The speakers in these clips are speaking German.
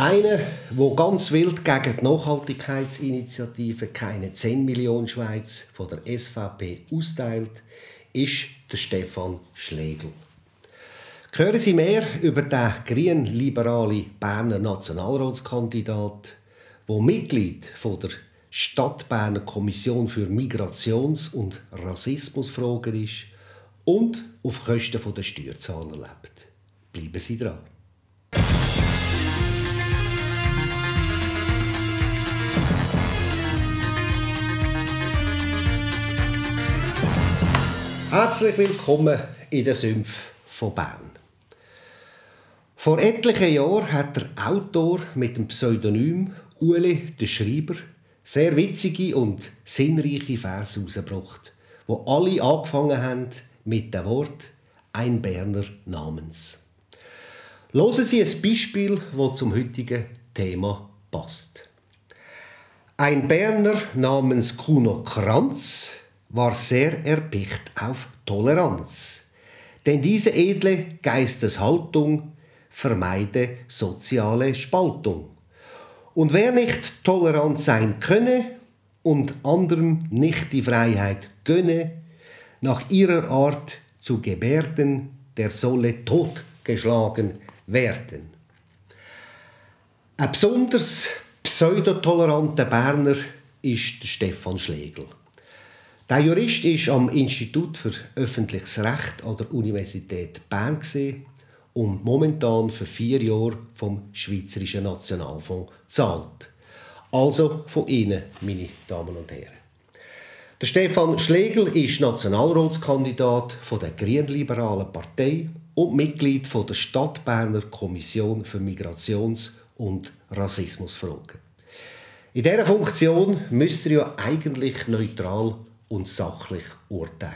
Einer, der ganz wild gegen die Nachhaltigkeitsinitiative «Keine 10 Millionen Schweiz» von der SVP austeilt, ist der Stefan Schlegel. Hören Sie mehr über den grün-liberalen Berner Nationalratskandidat, der Mitglied der Stadtberner Kommission für Migrations- und Rassismusfragen ist und auf Kosten der Steuerzahler lebt. Bleiben Sie dran. Herzlich willkommen in den Sümpfen von Bern. Vor etlichen Jahren hat der Autor mit dem Pseudonym Ueli, der Schreiber, sehr witzige und sinnreiche Verse herausgebracht, wo alle angefangen haben mit dem Wort «Ein Berner namens». Hören Sie ein Beispiel, das zum heutigen Thema passt. Ein Berner namens Kuno Kranz war sehr erpicht auf Toleranz. Denn diese edle Geisteshaltung vermeide soziale Spaltung. Und wer nicht tolerant sein könne und anderem nicht die Freiheit gönne, nach ihrer Art zu gebärden, der solle totgeschlagen werden. Ein besonders pseudotoleranter Berner ist Stefan Schlegel. Der Jurist war am Institut für Öffentliches Recht an der Universität Bern und momentan für 4 Jahre vom Schweizerischen Nationalfonds zahlt. Also von Ihnen, meine Damen und Herren. Der Stefan Schlegel ist Nationalratskandidat von der grünliberalen Partei und Mitglied von der Stadtberner Kommission für Migrations- und Rassismusfragen. In dieser Funktion müsst ihr ja eigentlich neutral und sachlich urteilen.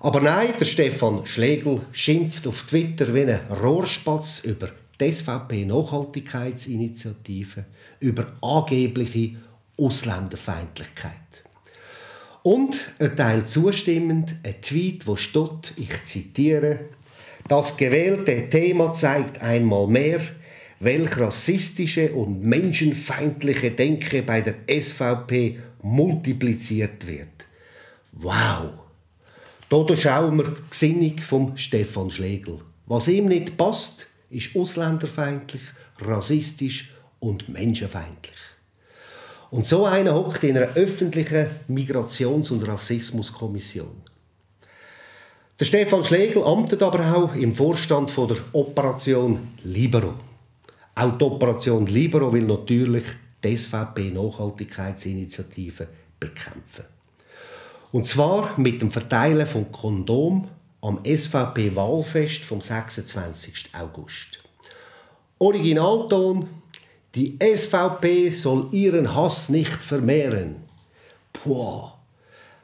Aber nein, der Stefan Schlegel schimpft auf Twitter wie ein Rohrspatz über die SVP-Nachhaltigkeitsinitiative, über angebliche Ausländerfeindlichkeit. Und er teilt zustimmend einen Tweet, wo steht, ich zitiere, «Das gewählte Thema zeigt einmal mehr, welch rassistische und menschenfeindliche Denke bei der SVP multipliziert wird.» Wow! Hier schauen wir die Gesinnung von Stefan Schlegel. Was ihm nicht passt, ist ausländerfeindlich, rassistisch und menschenfeindlich. Und so einer hockt in einer öffentlichen Migrations- und Rassismuskommission. Der Stefan Schlegel amtet aber auch im Vorstand von der Operation Libero. Auch die Operation Libero will natürlich die SVP-Nachhaltigkeitsinitiative bekämpfen. Und zwar mit dem Verteilen von Kondom am SVP-Wahlfest vom 26. August. Originalton, die SVP soll ihren Hass nicht vermehren. Puh.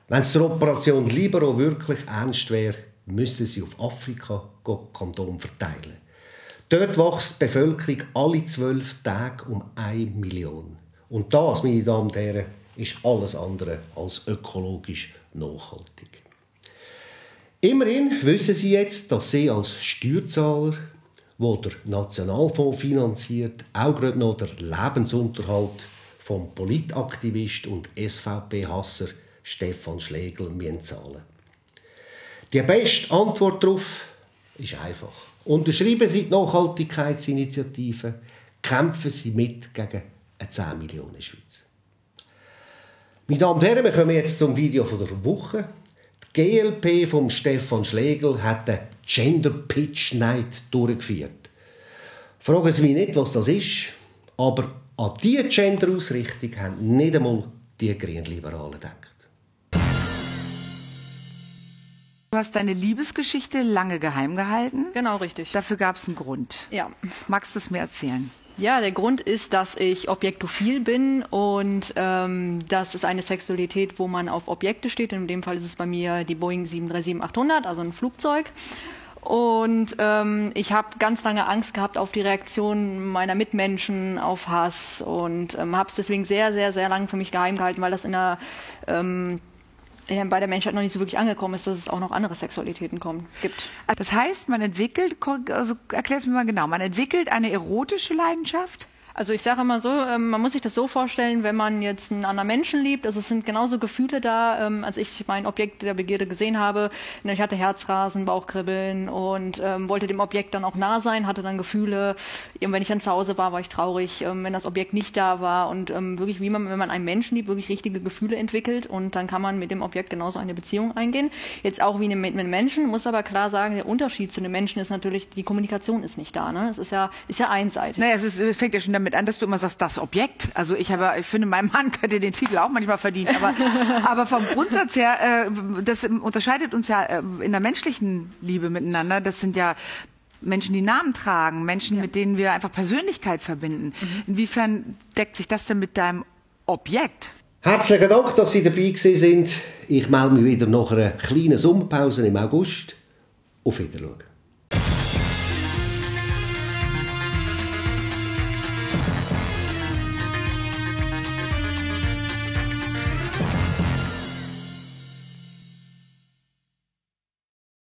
Wenn es der Operation Libero wirklich ernst wäre, müssten sie auf Afrika Kondom verteilen. Dort wächst die Bevölkerung alle 12 Tage um 1 Million. Und das, meine Damen und Herren, ist alles andere als ökologisch nachhaltig. Immerhin wissen Sie jetzt, dass Sie als Steuerzahler, der der Nationalfonds finanziert, auch gerade noch den Lebensunterhalt vom Politaktivist und SVP-Hasser Stefan Schlegel zahlen müssen. Die beste Antwort darauf ist einfach. Unterschreiben Sie die Nachhaltigkeitsinitiative, kämpfen Sie mit gegen eine 10 Millionen Schweiz. Meine Damen und Herren, wir kommen jetzt zum Video der Woche. Die GLP von Stefan Schlegel hat den Gender Pitch Night durchgeführt. Fragen Sie mich nicht, was das ist, aber an diese Gender-Ausrichtung haben nicht einmal die Grünliberalen gedacht. Du hast deine Liebesgeschichte lange geheim gehalten. Genau, richtig. Dafür gab es einen Grund. Ja. Magst du es mir erzählen? Ja, der Grund ist, dass ich objektophil bin und das ist eine Sexualität, wo man auf Objekte steht. In dem Fall ist es bei mir die Boeing 737-800, also ein Flugzeug. Und ich habe ganz lange Angst gehabt auf die Reaktion meiner Mitmenschen, auf Hass und habe es deswegen sehr, sehr, sehr lange für mich geheim gehalten, weil das in einer bei der Menschheit noch nicht so wirklich angekommen ist, dass es auch noch andere Sexualitäten gibt. Das heißt, man entwickelt, also erklär es mir mal genau, man entwickelt eine erotische Leidenschaft? Also ich sage immer so, man muss sich das so vorstellen, wenn man jetzt einen anderen Menschen liebt, also es sind genauso Gefühle da, als ich mein Objekt der Begierde gesehen habe. Ich hatte Herzrasen, Bauchkribbeln und wollte dem Objekt dann auch nah sein, hatte dann Gefühle. Und wenn ich dann zu Hause war, war ich traurig, wenn das Objekt nicht da war. Und wirklich, wenn man einen Menschen liebt, wirklich richtige Gefühle entwickelt und dann kann man mit dem Objekt genauso eine Beziehung eingehen. Jetzt auch wie mit einem Menschen, muss aber klar sagen, der Unterschied zu einem Menschen ist natürlich, die Kommunikation ist nicht da. Ne? Es ist ja einseitig. Naja, es fängt ja schon damit an, dass du immer sagst, das Objekt. Also ich finde, mein Mann könnte den Titel auch manchmal verdienen. Aber, aber vom Grundsatz her, das unterscheidet uns ja in der menschlichen Liebe miteinander. Das sind ja Menschen, die Namen tragen, Menschen, mit denen wir einfach Persönlichkeit verbinden. Inwiefern deckt sich das denn mit deinem Objekt? Herzlichen Dank, dass Sie dabei gewesen sind. Ich melde mich wieder nach einer kleinen Sommerpause im August. Auf Wiedersehen.